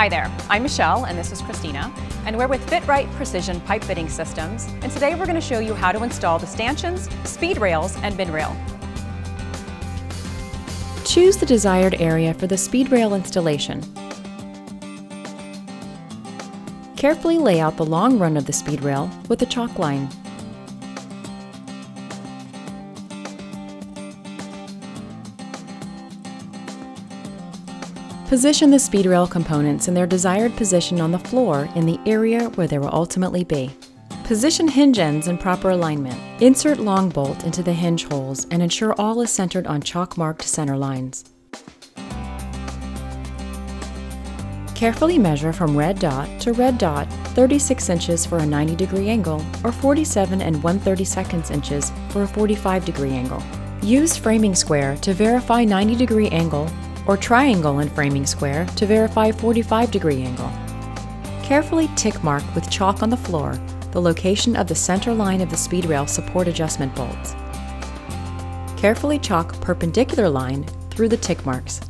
Hi there, I'm Michelle and this is Christina, and we're with FitRite Precision Pipe Fitting Systems, and today we're going to show you how to install the stanchions, speed rails, and midrail. Choose the desired area for the speedrail installation. Carefully lay out the long run of the speedrail with a chalk line. Position the speedrail components in their desired position on the floor in the area where they will ultimately be. Position hinge ends in proper alignment. Insert long bolt into the hinge holes and ensure all is centered on chalk-marked center lines. Carefully measure from red dot to red dot 36 inches for a 90-degree angle or 47 1/32 inches for a 45-degree angle. Use framing square to verify 90-degree angle or triangle and framing square to verify 45-degree angle. Carefully tick mark with chalk on the floor the location of the center line of the speedrail support adjustment bolts. Carefully chalk perpendicular line through the tick marks.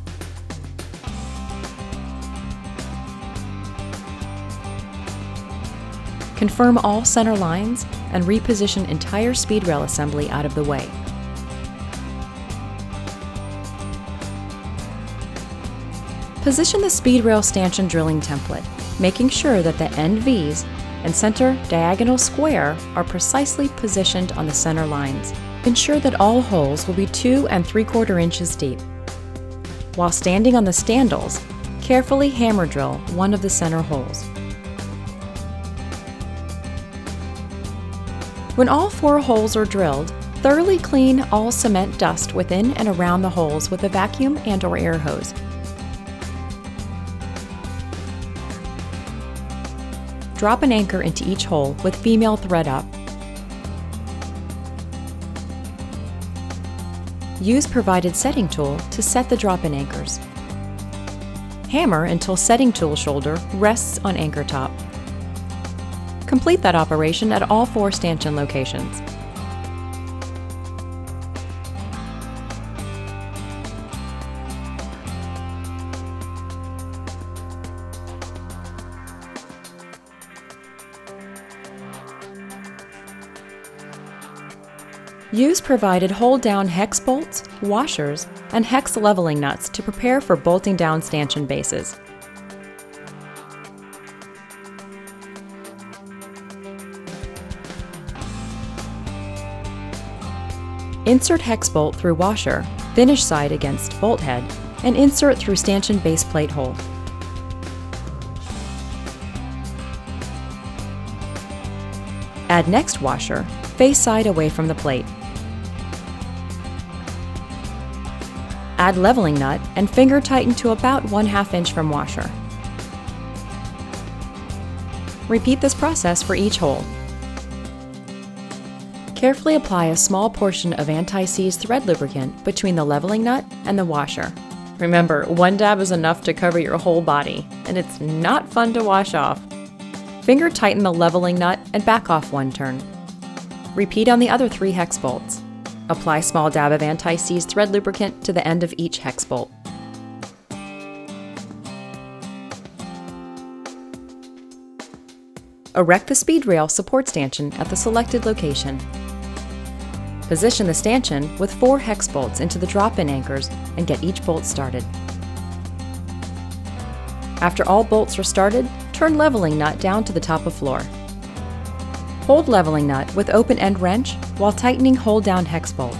Confirm all center lines and reposition entire speedrail assembly out of the way. Position the speedrail stanchion drilling template, making sure that the end V's and center diagonal square are precisely positioned on the center lines. Ensure that all holes will be 2 3/4 inches deep. While standing on the standals, carefully hammer drill one of the center holes. When all 4 holes are drilled, thoroughly clean all cement dust within and around the holes with a vacuum and/or air hose. Drop an anchor into each hole with female thread up. Use provided setting tool to set the drop-in anchors. Hammer until setting tool shoulder rests on anchor top. Complete that operation at all 4 stanchion locations. Use provided hold-down hex bolts, washers, and hex leveling nuts to prepare for bolting down stanchion bases. Insert hex bolt through washer, finish side against bolt head, and insert through stanchion base plate hole. Add next washer, face side away from the plate. Add leveling nut and finger tighten to about 1/2 inch from washer. Repeat this process for each hole. Carefully apply a small portion of anti-seize thread lubricant between the leveling nut and the washer. Remember, one dab is enough to cover your whole body, and it's not fun to wash off. Finger tighten the leveling nut and back off 1 turn. Repeat on the other 3 hex bolts. Apply small dab of anti-seize thread lubricant to the end of each hex bolt. Erect the speedrail support stanchion at the selected location. Position the stanchion with 4 hex bolts into the drop-in anchors and get each bolt started. After all bolts are started, turn leveling nut down to the top of floor. Hold leveling nut with open end wrench while tightening hold down hex bolts.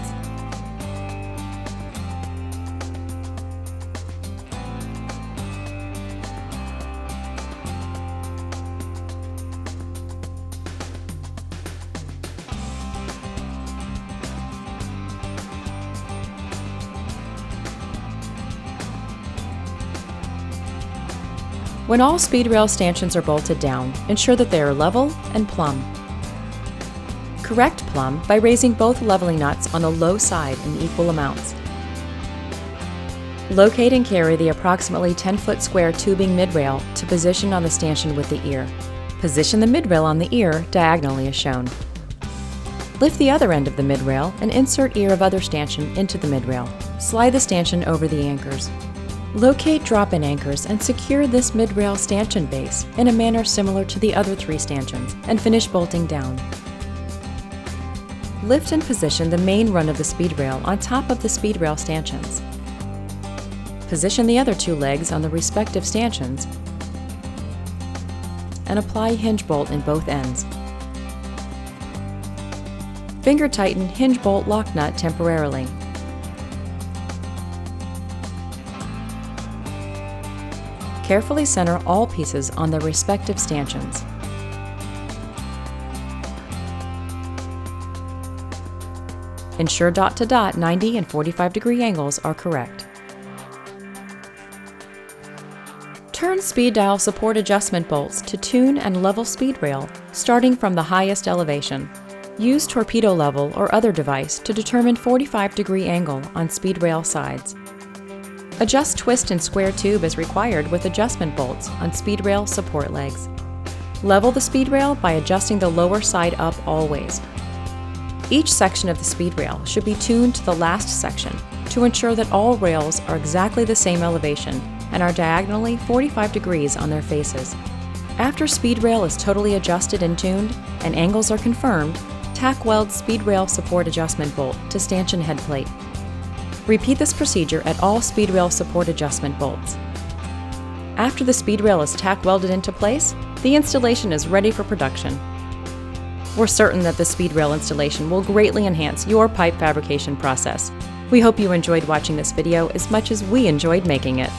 When all speedrail stanchions are bolted down, ensure that they are level and plumb. Correct plumb by raising both leveling nuts on the low side in equal amounts. Locate and carry the approximately 10-foot square tubing midrail to position on the stanchion with the ear. Position the midrail on the ear diagonally as shown. Lift the other end of the midrail and insert ear of other stanchion into the midrail. Slide the stanchion over the anchors. Locate drop-in anchors and secure this mid-rail stanchion base in a manner similar to the other three stanchions and finish bolting down. Lift and position the main run of the Speedrail on top of the Speedrail stanchions. Position the other two legs on the respective stanchions and apply hinge bolt in both ends. Finger tighten hinge bolt lock nut temporarily. Carefully center all pieces on their respective stanchions. Ensure dot-to-dot 90 and 45-degree angles are correct. Turn speed dial support adjustment bolts to tune and level speed rail, starting from the highest elevation. Use torpedo level or other device to determine 45-degree angle on speed rail sides. Adjust twist and square tube as required with adjustment bolts on speed rail support legs. Level the speed rail by adjusting the lower side up always. Each section of the speed rail should be tuned to the last section to ensure that all rails are exactly the same elevation and are diagonally 45 degrees on their faces. After speed rail is totally adjusted and tuned and angles are confirmed, tack weld speed rail support adjustment bolt to stanchion head plate. Repeat this procedure at all speed rail support adjustment bolts. After the speed rail is tack welded into place, the installation is ready for production. We're certain that the speed rail installation will greatly enhance your pipe fabrication process. We hope you enjoyed watching this video as much as we enjoyed making it.